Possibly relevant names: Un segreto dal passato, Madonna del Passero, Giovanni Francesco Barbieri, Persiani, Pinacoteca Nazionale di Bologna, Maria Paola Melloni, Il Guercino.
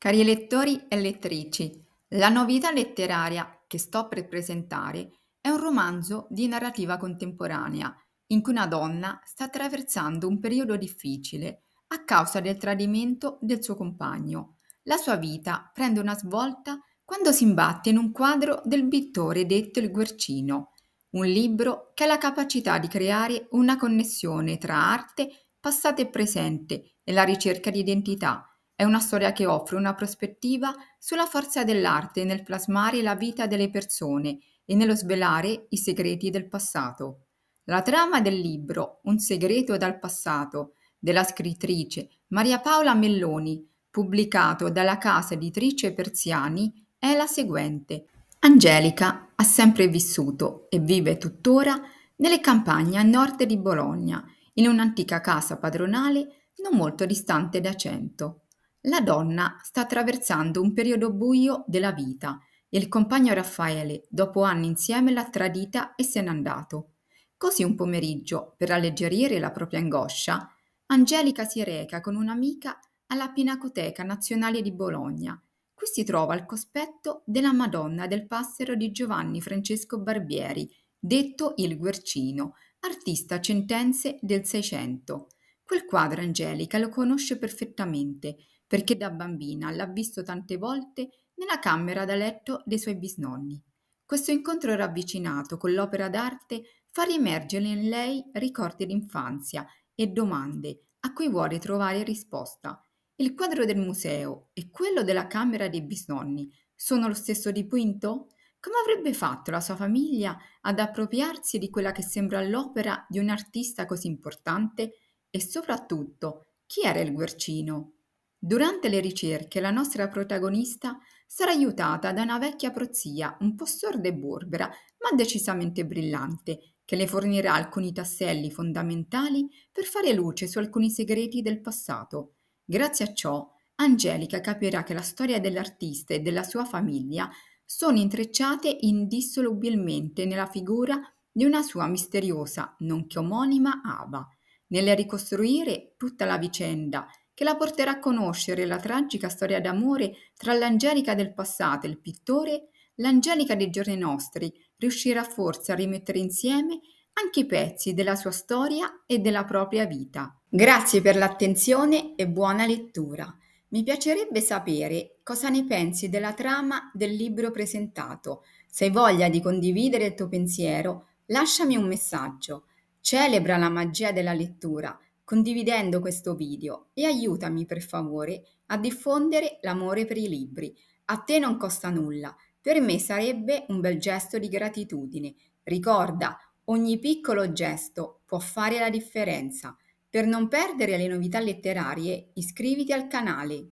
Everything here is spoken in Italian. Cari lettori e lettrici, la novità letteraria che sto per presentare è un romanzo di narrativa contemporanea in cui una donna sta attraversando un periodo difficile a causa del tradimento del suo compagno. La sua vita prende una svolta quando si imbatte in un quadro del pittore detto Il Guercino, un libro che ha la capacità di creare una connessione tra arte, passato e presente e la ricerca di identità. È una storia che offre una prospettiva sulla forza dell'arte nel plasmare la vita delle persone e nello svelare i segreti del passato. La trama del libro Un segreto dal passato della scrittrice Maria Paola Melloni, pubblicato dalla casa editrice Persiani, è la seguente. Angelica ha sempre vissuto e vive tuttora nelle campagne a nord di Bologna, in un'antica casa padronale non molto distante da Cento. La donna sta attraversando un periodo buio della vita e il compagno Raffaele, dopo anni insieme, l'ha tradita e se n'è andato. Così un pomeriggio, per alleggerire la propria angoscia, Angelica si reca con un'amica alla Pinacoteca Nazionale di Bologna. Qui si trova al cospetto della Madonna del Passero di Giovanni Francesco Barbieri, detto Il Guercino, artista centense del Seicento. Quel quadro Angelica lo conosce perfettamente, perché da bambina l'ha visto tante volte nella camera da letto dei suoi bisnonni. Questo incontro ravvicinato con l'opera d'arte fa riemergere in lei ricordi d'infanzia e domande a cui vuole trovare risposta. Il quadro del museo e quello della camera dei bisnonni sono lo stesso dipinto? Come avrebbe fatto la sua famiglia ad appropriarsi di quella che sembra l'opera di un artista così importante? E soprattutto, chi era il Guercino? Durante le ricerche la nostra protagonista sarà aiutata da una vecchia prozia un po' sorda e burbera ma decisamente brillante, che le fornirà alcuni tasselli fondamentali per fare luce su alcuni segreti del passato. Grazie a ciò Angelica capirà che la storia dell'artista e della sua famiglia sono intrecciate indissolubilmente nella figura di una sua misteriosa, nonché omonima, Ava. Nel ricostruire tutta la vicenda che la porterà a conoscere la tragica storia d'amore tra l'Angelica del passato e il pittore, l'Angelica dei giorni nostri riuscirà forse a rimettere insieme anche i pezzi della sua storia e della propria vita. Grazie per l'attenzione e buona lettura. Mi piacerebbe sapere cosa ne pensi della trama del libro presentato. Se hai voglia di condividere il tuo pensiero, lasciami un messaggio. Celebra la magia della lettura condividendo questo video e aiutami per favore a diffondere l'amore per i libri. A te non costa nulla, per me sarebbe un bel gesto di gratitudine. Ricorda, ogni piccolo gesto può fare la differenza. Per non perdere le novità letterarie, iscriviti al canale.